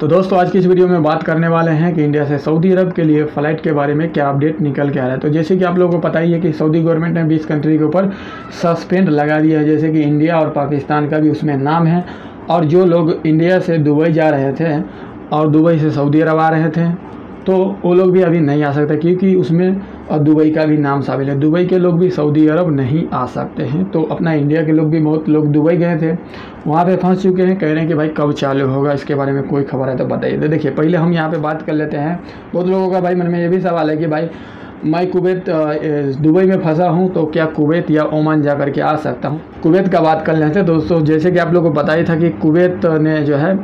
तो दोस्तों आज की इस वीडियो में बात करने वाले हैं कि इंडिया से सऊदी अरब के लिए फ़्लाइट के बारे में क्या अपडेट निकल के आ रहा है। तो जैसे कि आप लोगों को पता ही है कि सऊदी गवर्नमेंट ने 20 कंट्री के ऊपर सस्पेंड लगा दिया है, जैसे कि इंडिया और पाकिस्तान का भी उसमें नाम है। और जो लोग इंडिया से दुबई जा रहे थे और दुबई से सऊदी अरब आ रहे थे तो वो लोग भी अभी नहीं आ सकते, क्योंकि उसमें दुबई का भी नाम शामिल है। दुबई के लोग भी सऊदी अरब नहीं आ सकते हैं। तो अपना इंडिया के लोग भी, बहुत लोग दुबई गए थे, वहाँ पे फंस चुके हैं, कह रहे हैं कि भाई कब चालू होगा, इसके बारे में कोई खबर है तो बताइए। तो देखिए पहले हम यहाँ पे बात कर लेते हैं। बहुत लोगों का भाई मन में ये भी सवाल है कि भाई मैं कुवैत दुबई में फंसा हूँ तो क्या कुवैत या ओमान जा कर के आ सकता हूँ। कुवैत का बात कर लेते हैं दोस्तों। जैसे कि आप लोगों को पता ही था कि कुवैत ने जो है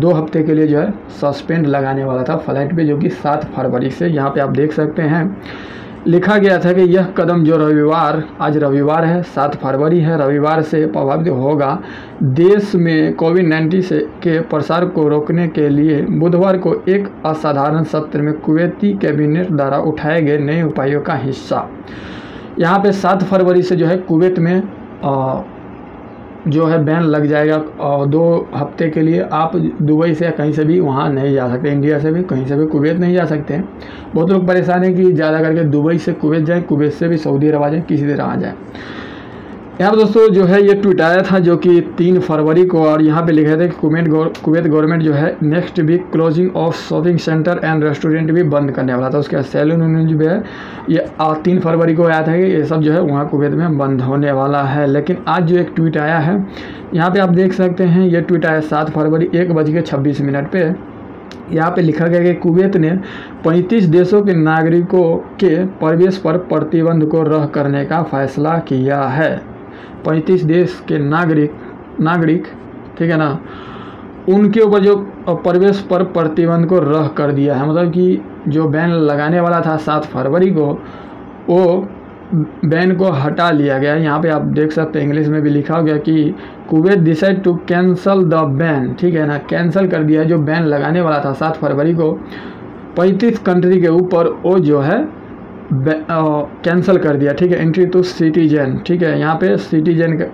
2 हफ्ते के लिए जो है सस्पेंड लगाने वाला था फ्लाइट पे, जो कि 7 फरवरी से। यहाँ पे आप देख सकते हैं लिखा गया था कि यह कदम जो रविवार, आज रविवार है 7 फरवरी है, रविवार से प्रभावित होगा। देश में कोविड-19 के प्रसार को रोकने के लिए बुधवार को एक असाधारण सत्र में कुवैती कैबिनेट द्वारा उठाए गए नए उपायों का हिस्सा। यहाँ पे 7 फरवरी से जो है कुवैत में जो है बैन लग जाएगा और 2 हफ्ते के लिए आप दुबई से कहीं से भी वहाँ नहीं जा सकते, इंडिया से भी कहीं से भी कुवैत नहीं जा सकते हैं। बहुत लोग परेशान हैं कि ज़्यादा करके दुबई से कुवैत जाएं, कुवैत से भी सऊदी अरब आ जाएँ, किसी तरह आ जाएँ। यहाँ दोस्तों जो है ये ट्वीट आया था जो कि 3 फरवरी को, और यहाँ पे लिखा था कि कुवैत गवर्नमेंट जो है next week closing of shopping centre and restaurant भी बंद करने वाला था। उसके बाद सैलून जो है ये 3 फरवरी को आया था कि ये सब जो है वहाँ कुवैत में बंद होने वाला है। लेकिन आज जो एक ट्वीट आया है, यहाँ पर आप देख सकते हैं, ये ट्वीट आया 7 फरवरी 1:26 पर। यहाँ पे लिखा गया कि कुवैत ने 35 देशों के नागरिकों के प्रवेश पर प्रतिबंध को रद्द करने का फैसला किया है। 35 देश के नागरिक ठीक है ना, उनके ऊपर जो प्रवेश पर प्रतिबंध को रद्द कर दिया है। मतलब कि जो बैन लगाने वाला था 7 फरवरी को, वो बैन को हटा लिया गया है। यहाँ पे आप देख सकते हैं इंग्लिश में भी लिखा हो गया कि Kuwait decide to cancel the ban, ठीक है ना, कैंसिल कर दिया जो बैन लगाने वाला था 7 फरवरी को 35 कंट्री के ऊपर, वो जो है कैंसिल कर दिया। ठीक है, एंट्री टू सिटीजन, ठीक है, यहाँ पे सिटीजन का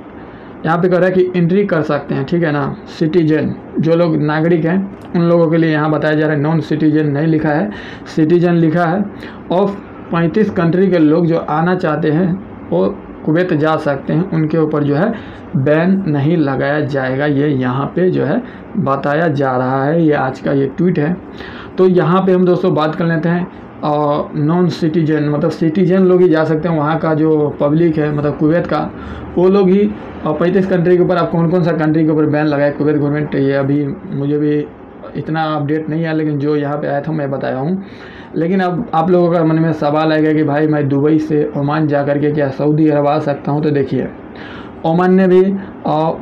यहाँ पे कह रहा है कि एंट्री कर सकते हैं, ठीक है ना, सिटीजन जो लोग नागरिक हैं उन लोगों के लिए यहाँ बताया जा रहा है। नॉन सिटीजन नहीं लिखा है, सिटीजन लिखा है। ऑफ 35 कंट्री के लोग जो आना चाहते हैं वो कुवैत जा सकते हैं, उनके ऊपर जो है बैन नहीं लगाया जाएगा, ये यहाँ पे जो है बताया जा रहा है। ये आज का ये ट्वीट है। तो यहाँ पे हम दोस्तों बात कर लेते हैं और नॉन सिटीजन मतलब सिटीजन लोग ही जा सकते हैं, वहाँ का जो पब्लिक है मतलब कुवैत का, वो लोग ही। और 35 कंट्री के ऊपर आप कौन कौन सा कंट्री के ऊपर बैन लगाया कुवैत गवर्नमेंट, ये अभी मुझे भी इतना अपडेट नहीं आया, लेकिन जो यहाँ पे आया था मैं बताया हूँ। लेकिन अब आप लोगों का मन में सवाल आएगा कि भाई मैं दुबई से ओमान जा कर के क्या सऊदी अरब आ सकता हूँ। तो देखिए ओमान ने भी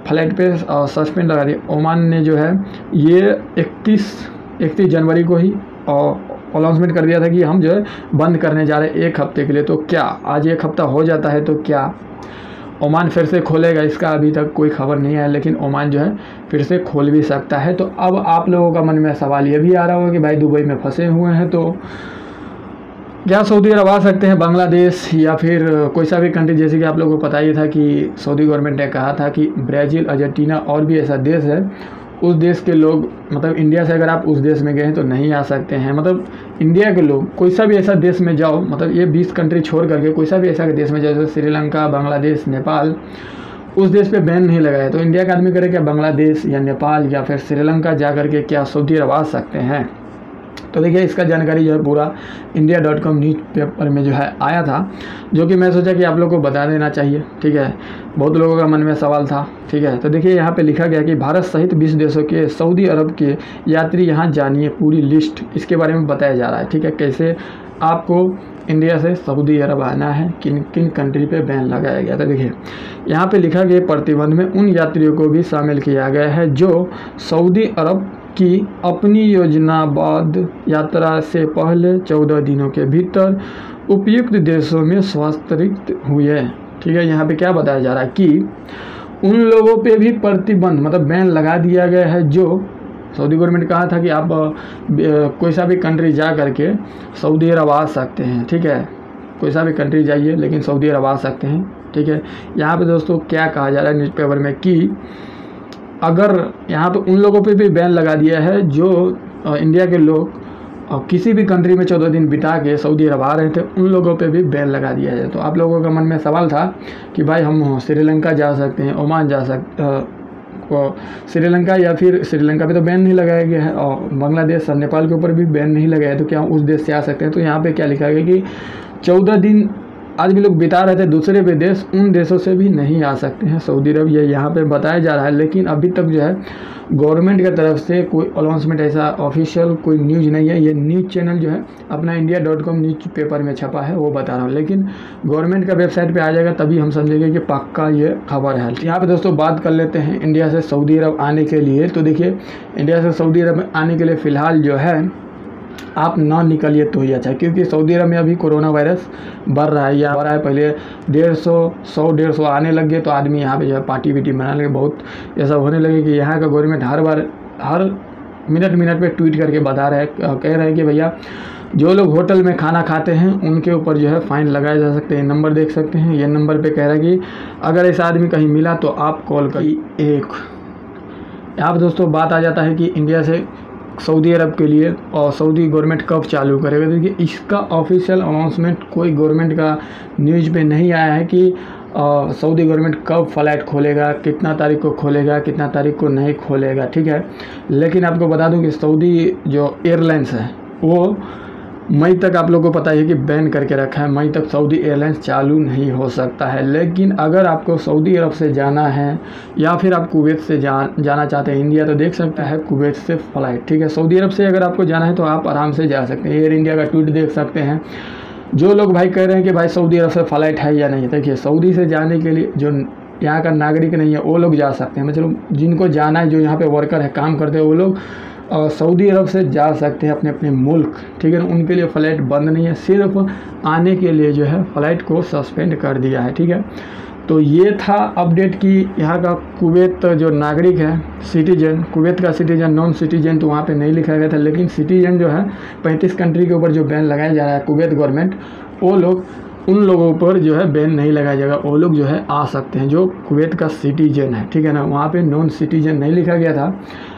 फ्लाइट पे सस्पेंड लगा दिया। ओमान ने जो है ये 31 जनवरी को ही अनाउंसमेंट कर दिया था कि हम जो है बंद करने जा रहे हैं 1 हफ्ते के लिए। तो क्या आज 1 हफ्ता हो जाता है तो क्या ओमान फिर से खोलेगा, इसका अभी तक कोई खबर नहीं है। लेकिन ओमान जो है फिर से खोल भी सकता है। तो अब आप लोगों का मन में सवाल ये भी आ रहा होगा कि भाई दुबई में फंसे हुए हैं तो क्या सऊदी अरब आ सकते हैं, बांग्लादेश या फिर कोई सा भी कंट्री। जैसे कि आप लोगों को पता ही था कि सऊदी गवर्नमेंट ने कहा था कि ब्राज़ील, अर्जेंटीना और भी ऐसा देश है, उस देश के लोग मतलब इंडिया से अगर आप उस देश में गए तो नहीं आ सकते हैं। मतलब इंडिया के लोग कोई सा भी ऐसा देश में जाओ, मतलब ये 20 कंट्री छोड़ करके कोई सा भी ऐसा देश में जाओ जैसे श्रीलंका, बांग्लादेश, नेपाल, उस देश पे बैन नहीं लगाया। तो इंडिया का आदमी करे क्या बांग्लादेश या नेपाल या फिर श्रीलंका जा करके क्या सऊदी अरब आ सकते हैं। तो देखिए इसका जानकारी जो है पूरा india.com न्यूज़पेपर में जो है आया था, जो कि मैं सोचा कि आप लोगों को बता देना चाहिए। ठीक है, बहुत लोगों का मन में सवाल था। ठीक है, तो देखिए यहाँ पे लिखा गया कि भारत सहित 20 देशों के सऊदी अरब के यात्री यहाँ जानिए पूरी लिस्ट, इसके बारे में बताया जा रहा है। ठीक है, कैसे आपको इंडिया से सऊदी अरब आना है, किन किन कंट्री पे बैन लगाया गया था। देखिए यहाँ पे लिखा गया प्रतिबंध में उन यात्रियों को भी शामिल किया गया है जो सऊदी अरब की अपनी योजनाबद्ध यात्रा से पहले 14 दिनों के भीतर उपयुक्त देशों में स्वास्थ्य हुए। ठीक है, यहाँ पे क्या बताया जा रहा है कि उन लोगों पे भी प्रतिबंध मतलब बैन लगा दिया गया है जो सऊदी गवर्नमेंट कहा था कि आप कोई सा भी कंट्री जा करके सऊदी अरब आ सकते हैं। ठीक है, कोई सा भी कंट्री जाइए लेकिन सऊदी अरब आ सकते हैं। ठीक है, यहाँ पे दोस्तों क्या कहा जा रहा है न्यूज़पेपर में कि अगर यहाँ पे उन लोगों पे भी बैन लगा दिया है जो इंडिया के लोग किसी भी कंट्री में 14 दिन बिता के सऊदी अरब आ रहे थे, उन लोगों पे भी बैन लगा दिया है। तो आप लोगों का मन में सवाल था कि भाई हम श्रीलंका जा सकते हैं, ओमान जा सकते, श्रीलंका या फिर श्रीलंका पे तो बैन नहीं लगाया गया है और बांग्लादेश और नेपाल के ऊपर भी बैन नहीं लगाया है, तो क्या हम उस देश से आ सकते हैं? तो यहाँ पे क्या लिखा गया कि 14 दिन आदमी लोग बिता रहे थे दूसरे पे देश, उन देशों से भी नहीं आ सकते हैं सऊदी अरब, ये यहाँ पे बताया जा रहा है। लेकिन अभी तक जो है गवर्नमेंट की तरफ से कोई अनाउंसमेंट ऐसा ऑफिशियल कोई न्यूज़ नहीं है। ये न्यूज़ चैनल जो है अपना india.com न्यूज़ पेपर में छपा है, वो बता रहा हूँ, लेकिन गवर्नमेंट का वेबसाइट पर आ जाएगा तभी हम समझेंगे कि पक्का ये खबर है। यहाँ पर दोस्तों बात कर लेते हैं इंडिया से सऊदी अरब आने के लिए। तो देखिए इंडिया से सऊदी अरब आने के लिए फ़िलहाल जो है आप ना निकलिए तो ही अच्छा, क्योंकि सऊदी अरब में अभी कोरोना वायरस बढ़ रहा है या हो रहा है। पहले 150 आने लग गए तो आदमी यहाँ पे जो है पार्टी विटी मनाने लगे, बहुत ऐसा होने लगे कि यहाँ का गवर्नमेंट हर मिनट पे ट्वीट करके कह रहे हैं कि भैया जो लोग होटल में खाना खाते हैं उनके ऊपर जो है फ़ाइन लगाया जा सकते हैं। नंबर देख सकते हैं, ये नंबर पर कह रहा है कि अगर ऐसा आदमी कहीं मिला तो आप कॉल करिए। यहाँ पर दोस्तों बात आ जाता है कि इंडिया से सऊदी अरब के लिए और सऊदी गवर्नमेंट कब चालू करेगा। देखिए इसका ऑफिशियल अनाउंसमेंट कोई गवर्नमेंट का न्यूज़ पे नहीं आया है कि सऊदी गवर्नमेंट कब फ्लाइट खोलेगा, कितना तारीख को खोलेगा, कितना तारीख को नहीं खोलेगा, ठीक है। लेकिन आपको बता दूं कि सऊदी जो एयरलाइंस है वो मई तक, आप लोगों को पता है कि बैन करके रखा है, मई तक सऊदी एयरलाइंस चालू नहीं हो सकता है। लेकिन अगर आपको सऊदी अरब से जाना है या फिर आप कुवैत से जाना चाहते हैं इंडिया, तो देख सकता है कुवैत से फ़्लाइट, ठीक है। सऊदी अरब से अगर आपको जाना है तो आप आराम से जा सकते हैं। एयर इंडिया का ट्वीट देख सकते हैं। जो लोग भाई कह रहे हैं कि भाई सऊदी अरब से फ़्लाइट है या नहीं, देखिए सऊदी से जाने के लिए जो यहाँ का नागरिक नहीं है वो लोग जा सकते हैं। मतलब जिनको जाना है, जो यहाँ पर वर्कर है, काम करते हैं, वो लोग सऊदी अरब से जा सकते हैं अपने अपने मुल्क, ठीक है ना। उनके लिए फ़्लाइट बंद नहीं है, सिर्फ आने के लिए जो है फ़्लाइट को सस्पेंड कर दिया है, ठीक है। तो ये था अपडेट कि यहाँ का कुवैत जो नागरिक है, सिटीजन, कुवैत का सिटीजन, नॉन सिटीजन तो वहाँ पे नहीं लिखा गया था, लेकिन सिटीजन जो है 35 कंट्री के ऊपर जो बैन लगाया जा रहा है कुवैत गवर्नमेंट, वो लोग उन लोगों पर जो है बैन नहीं लगाया जाएगा। वो लोग जो है आ सकते हैं जो कुवैत का सिटीजन है, ठीक है ना। वहाँ पे नॉन सिटीजन नहीं लिखा गया था,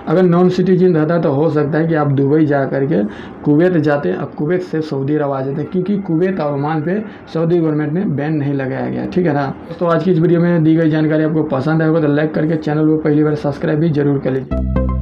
अगर नॉन सिटीजन रहता तो हो सकता है कि आप दुबई जा करके कुवैत जाते हैं, अब कुवैत से सऊदी अरब आ जाते हैं, क्योंकि कुवैत और ओमान पे सऊदी गवर्नमेंट ने बैन नहीं लगाया गया, ठीक है ना। तो आज की इस वीडियो में दी गई जानकारी आपको पसंद आएगा तो लाइक करके चैनल को पहली बार सब्सक्राइब भी जरूर कर लीजिए।